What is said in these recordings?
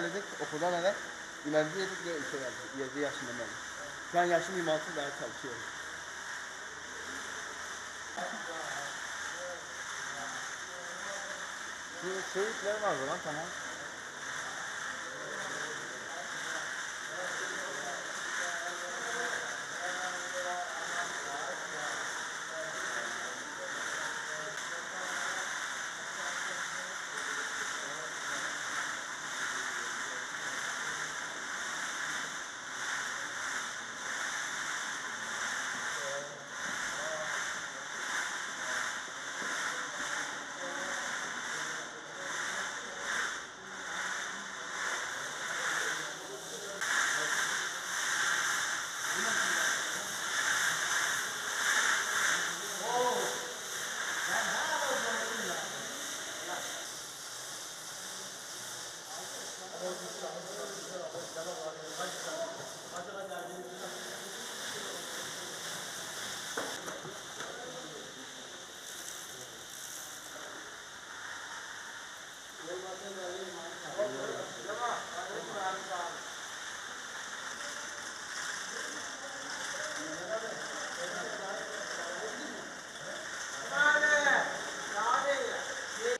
geldik okuldan eve. Ümerci yedik ve işe geldik. 7 yaşında ben. Şu an yaşım 26 daha çalışıyorum. Bu şeyler var mı lan tamam.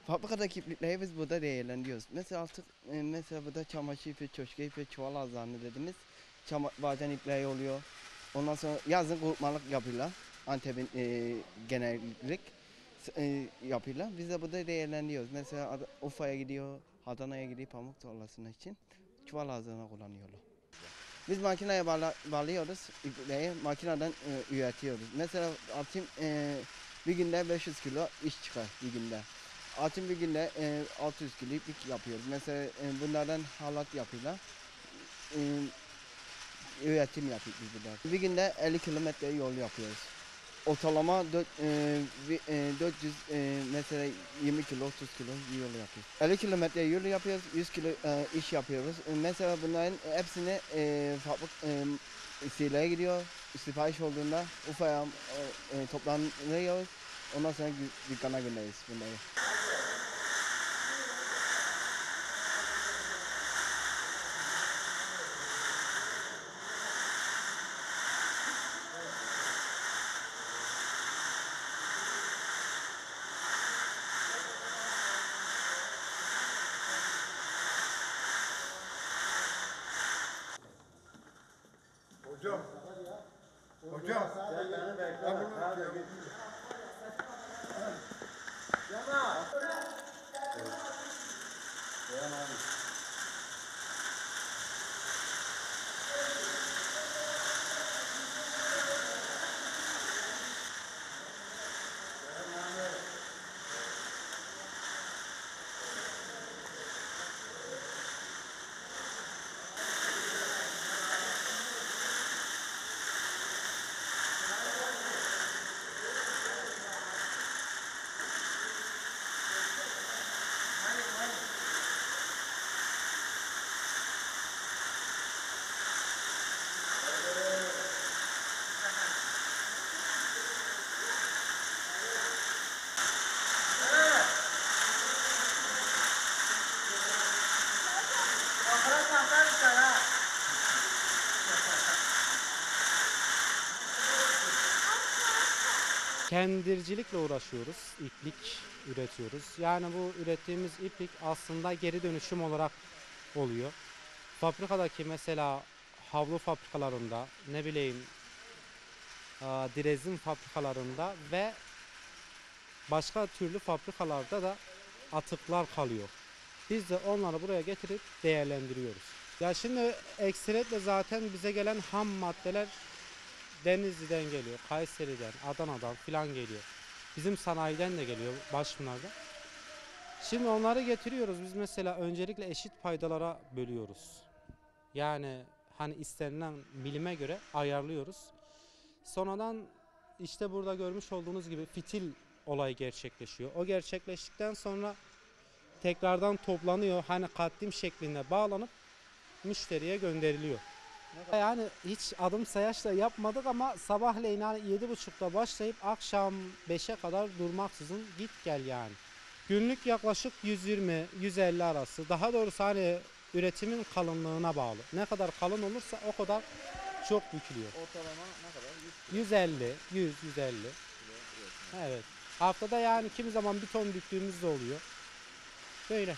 Fabrikadaki iplikleri biz burada değerlendiriyoruz. Mesela artık burada çamaşır ipi, çöşke ipi, çuval ağızlarını dediğimiz bazen ipleri oluyor. Ondan sonra yazın kurutmalık yapıyorlar. Antep'in genellik yapıyorlar. Biz de burada değerlendiriyoruz. Mesela Ufa'ya gidiyor, Adana'ya gidiyor pamuk tarlasına için çuval ağızlarına kullanıyorlar. Biz makineye bağlıyoruz, ipleri makineden üretiyoruz. Mesela atayım bir günde 500 kilo iş çıkar bir günde. Atın bir günde 600 kilo iplik yapıyoruz. Mesela bunlardan halat yapıyorlar. Üretim yapıyoruz biz burada. Bir günde 50 kilometre yol yapıyoruz. Ortalama 400 mesela 20 kilo 30 kilo yol yapıyoruz. 50 kilometre yol yapıyoruz. 100 kilo iş yapıyoruz. Mesela bunların hepsini fabrik istilaya gidiyor. Sipariş olduğunda Ufa'ya toplanıyoruz. Ondan sonra dükkana göndereyiz bunları. Hocam. Hocam. Kendircilikle uğraşıyoruz, iplik üretiyoruz. Yani bu ürettiğimiz iplik aslında geri dönüşüm olarak oluyor. Fabrikadaki mesela havlu fabrikalarında, ne bileyim direzin fabrikalarında ve başka türlü fabrikalarda da atıklar kalıyor. Biz de onları buraya getirip değerlendiriyoruz. Ya şimdi ekseriyetle zaten bize gelen ham maddeler Denizli'den geliyor, Kayseri'den, Adana'dan filan geliyor. Bizim sanayiden de geliyor başımlarda. Şimdi onları getiriyoruz. Biz mesela öncelikle eşit paydalara bölüyoruz. Yani hani istenilen milime göre ayarlıyoruz. Sonradan işte burada görmüş olduğunuz gibi fitil olayı gerçekleşiyor. O gerçekleştikten sonra tekrardan toplanıyor. Hani katlim şeklinde bağlanıp müşteriye gönderiliyor. Yani hiç adım sayaçla yapmadık ama sabahleyin 7.30'da başlayıp akşam 5'e kadar durmaksızın git gel yani. Günlük yaklaşık 120-150 arası. Daha doğrusu hani üretimin kalınlığına bağlı. Ne kadar kalın olursa o kadar çok bükülüyor. Ortalama ne kadar? 150, 100, 150. Evet. Haftada yani kimi zaman bir ton büktüğümüz de oluyor. Böyle.